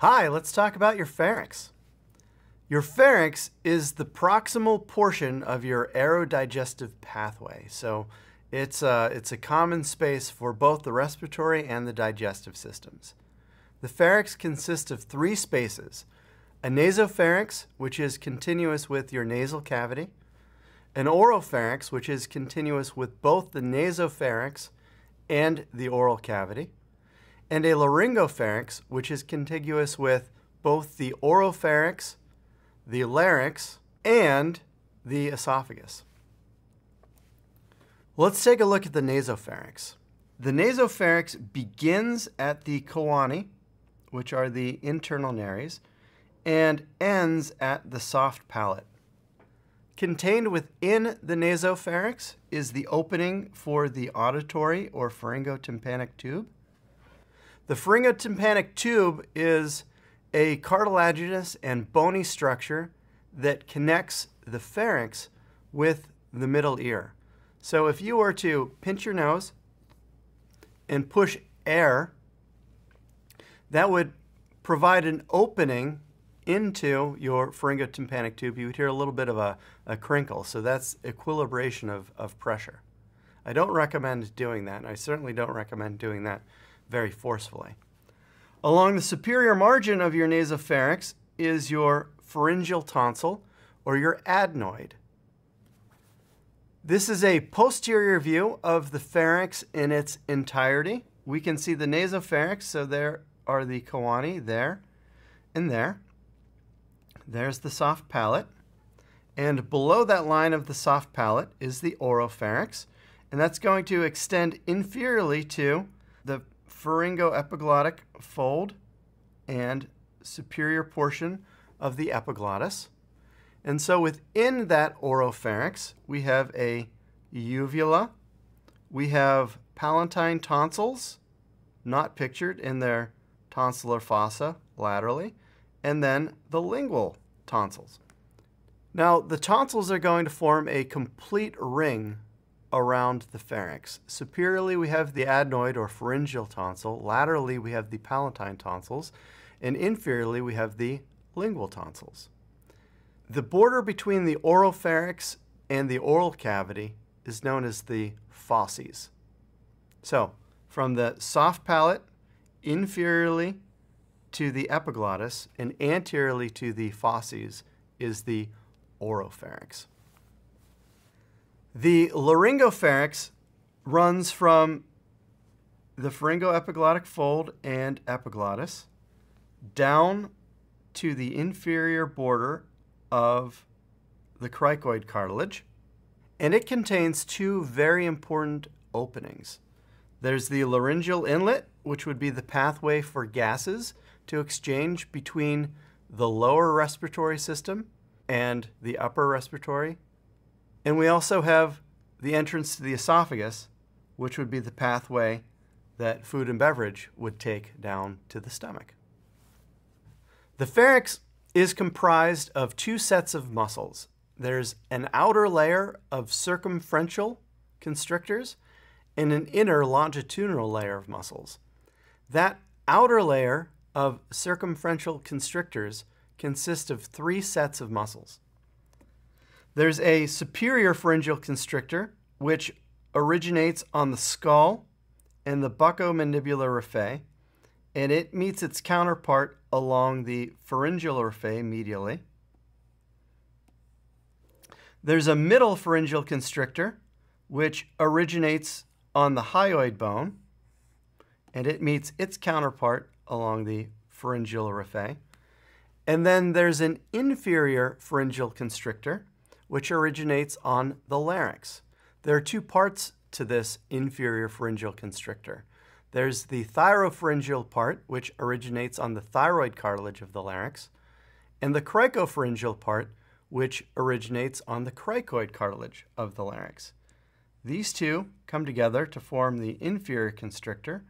Hi, let's talk about your pharynx. Your pharynx is the proximal portion of your aerodigestive pathway. So it's a common space for both the respiratory and the digestive systems. The pharynx consists of three spaces: a nasopharynx, which is continuous with your nasal cavity, an oropharynx, which is continuous with both the nasopharynx and the oral cavity, and a laryngopharynx, which is contiguous with both the oropharynx, the larynx, and the esophagus. Let's take a look at the nasopharynx. The nasopharynx begins at the choani, which are the internal nares, and ends at the soft palate. Contained within the nasopharynx is the opening for the auditory or pharyngotympanic tube. The pharyngotympanic tube is a cartilaginous and bony structure that connects the pharynx with the middle ear. So if you were to pinch your nose and push air, that would provide an opening into your pharyngotympanic tube. You would hear a little bit of a crinkle. So that's equilibration of pressure. I don't recommend doing that, and I certainly don't recommend doing that very forcefully. Along the superior margin of your nasopharynx is your pharyngeal tonsil, or your adenoid. This is a posterior view of the pharynx in its entirety. We can see the nasopharynx, so there are the choani there and there. There's the soft palate. And below that line of the soft palate is the oropharynx, and that's going to extend inferiorly to the pharyngoepiglottic fold and superior portion of the epiglottis. And so within that oropharynx, we have a uvula. We have palatine tonsils, not pictured in their tonsillar fossa laterally, and then the lingual tonsils. Now, the tonsils are going to form a complete ring around the pharynx. Superiorly, we have the adenoid or pharyngeal tonsil. Laterally, we have the palatine tonsils. And inferiorly, we have the lingual tonsils. The border between the oropharynx and the oral cavity is known as the fosses. So, from the soft palate, inferiorly to the epiglottis, and anteriorly to the fosses is the oropharynx. The laryngopharynx runs from the pharyngoepiglottic fold and epiglottis down to the inferior border of the cricoid cartilage, and it contains two very important openings. There's the laryngeal inlet, which would be the pathway for gases to exchange between the lower respiratory system and the upper respiratory. And we also have the entrance to the esophagus, which would be the pathway that food and beverage would take down to the stomach. The pharynx is comprised of two sets of muscles. There's an outer layer of circumferential constrictors and an inner longitudinal layer of muscles. That outer layer of circumferential constrictors consists of three sets of muscles. There's a superior pharyngeal constrictor, which originates on the skull and the buccomandibular raphe, and it meets its counterpart along the pharyngeal raphe medially. There's a middle pharyngeal constrictor, which originates on the hyoid bone, and it meets its counterpart along the pharyngeal raphe. And then there's an inferior pharyngeal constrictor, which originates on the larynx. There are two parts to this inferior pharyngeal constrictor. There's the thyropharyngeal part, which originates on the thyroid cartilage of the larynx, and the cricopharyngeal part, which originates on the cricoid cartilage of the larynx. These two come together to form the inferior constrictor,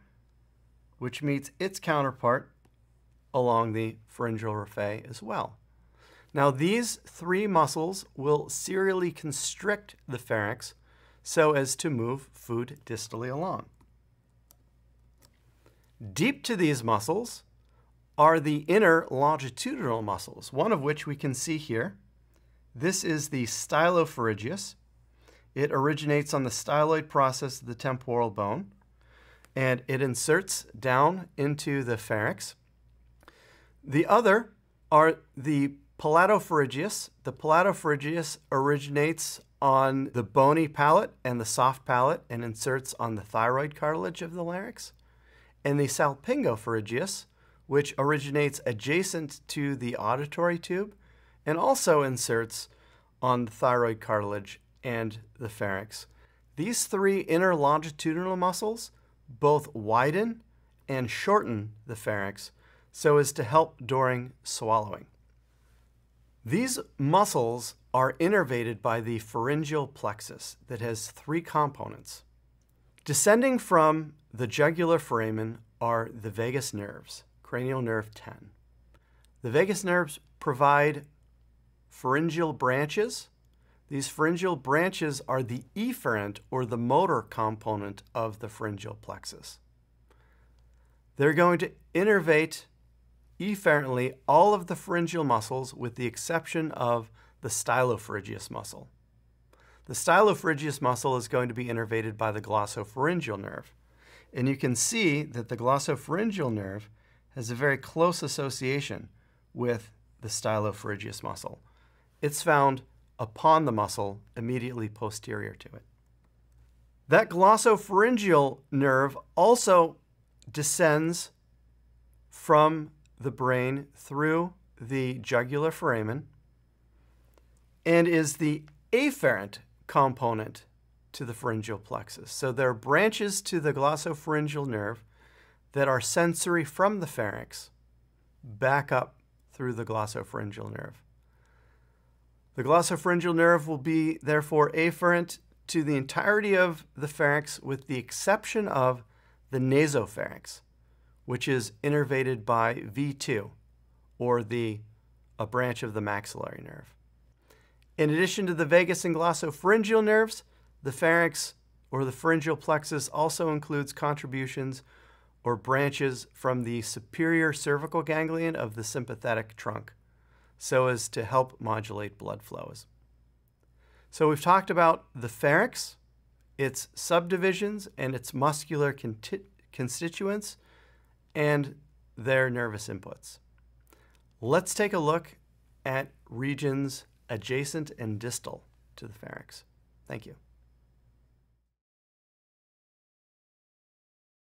which meets its counterpart along the pharyngeal raphe as well. Now, these three muscles will serially constrict the pharynx so as to move food distally along. Deep to these muscles are the inner longitudinal muscles, one of which we can see here. This is the stylopharyngeus. It originates on the styloid process of the temporal bone, and it inserts down into the pharynx. The other are the palatopharyngeus. The palatopharyngeus originates on the bony palate and the soft palate and inserts on the thyroid cartilage of the larynx. And the salpingopharyngeus, which originates adjacent to the auditory tube and also inserts on the thyroid cartilage and the pharynx. These three inner longitudinal muscles both widen and shorten the pharynx so as to help during swallowing. These muscles are innervated by the pharyngeal plexus that has three components. Descending from the jugular foramen are the vagus nerves, cranial nerve 10. The vagus nerves provide pharyngeal branches. These pharyngeal branches are the efferent or the motor component of the pharyngeal plexus. They're going to innervate efferently all of the pharyngeal muscles with the exception of the stylopharyngeus muscle. The stylopharyngeus muscle is going to be innervated by the glossopharyngeal nerve. And you can see that the glossopharyngeal nerve has a very close association with the stylopharyngeus muscle. It's found upon the muscle immediately posterior to it. That glossopharyngeal nerve also descends from the brain through the jugular foramen and is the afferent component to the pharyngeal plexus. So there are branches to the glossopharyngeal nerve that are sensory from the pharynx back up through the glossopharyngeal nerve. The glossopharyngeal nerve will be, therefore, afferent to the entirety of the pharynx with the exception of the nasopharynx, which is innervated by V2, or a branch of the maxillary nerve. In addition to the vagus and glossopharyngeal nerves, the pharynx or the pharyngeal plexus also includes contributions or branches from the superior cervical ganglion of the sympathetic trunk, so as to help modulate blood flows. So we've talked about the pharynx, its subdivisions, and its muscular constituents, and their nervous inputs. Let's take a look at regions adjacent and distal to the pharynx. Thank you.